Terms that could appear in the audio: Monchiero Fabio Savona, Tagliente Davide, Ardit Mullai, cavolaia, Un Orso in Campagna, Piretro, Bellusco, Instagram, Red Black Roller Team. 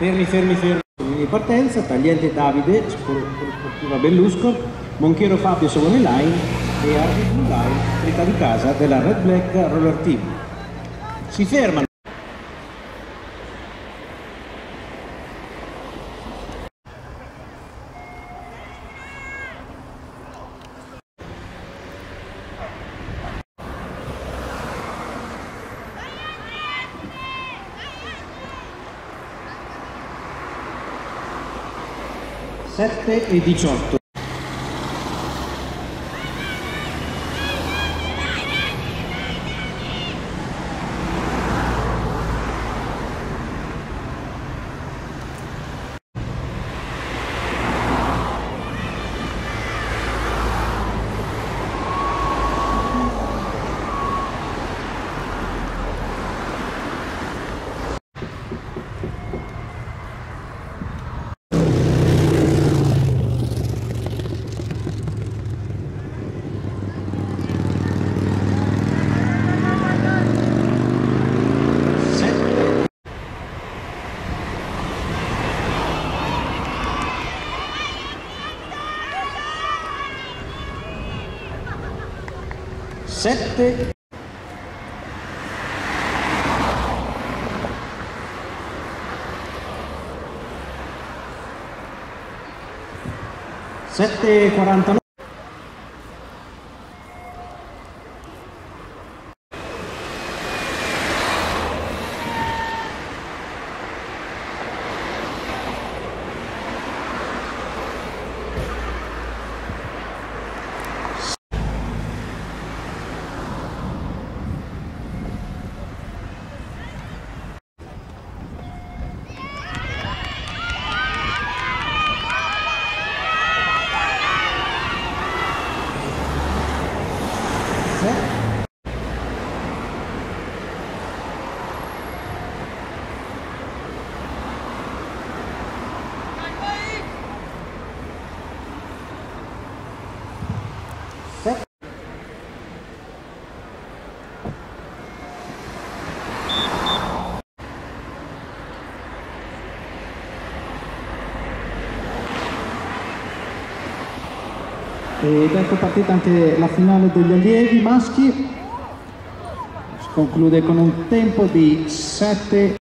Fermi. In partenza, Tagliente Davide, sportiva Bellusco, Monchiero Fabio Savona e Ardit Mullai, preta di casa della Red Black Roller Team. Si fermano. (7:18). Sette e quarantanove. Ed ecco partita anche la finale degli allievi maschi, si conclude con un tempo di 7